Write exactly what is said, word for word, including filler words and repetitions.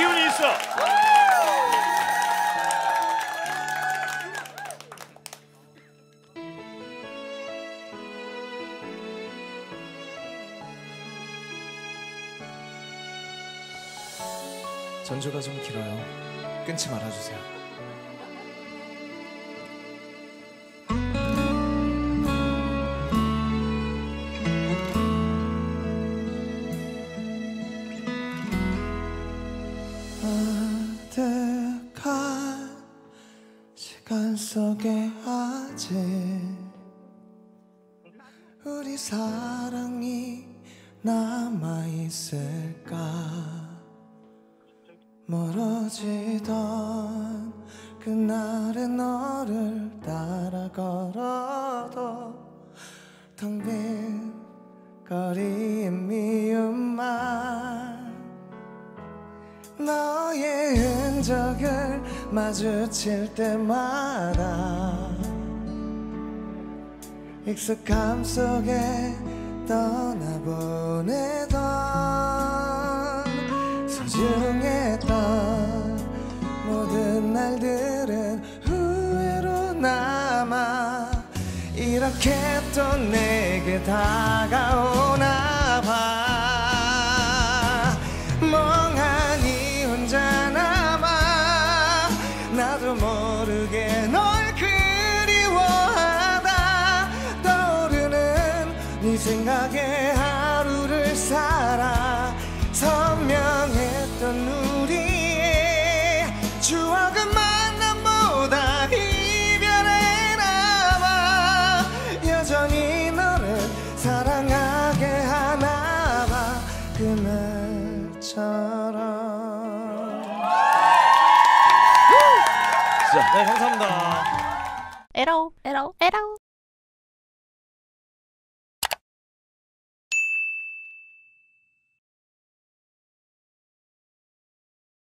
기운이 있어. 전주가 좀 길어요. 끊지 말아주세요. 시간 속에 아직 우리 사랑이 남아있을까. 멀어지던 그날의 너를 따라 걸어도 텅 빈 거리에 미운 말, 너의 흔적을 마주칠 때마다 익숙함 속에 떠나보내던 소중했던 모든 날들은 후회로 남아 이렇게 또 내게 다가오나 봐. 나도 모르게 널 그리워하다 떠오르는 네 생각에 하루를 살아. 선명했던 우리의 추억은 만남보다 이별에 남아 여전히 너를 사랑하게 하나 봐. 그날처럼. 네, 감사합니다. 에라오 에라오 에라오.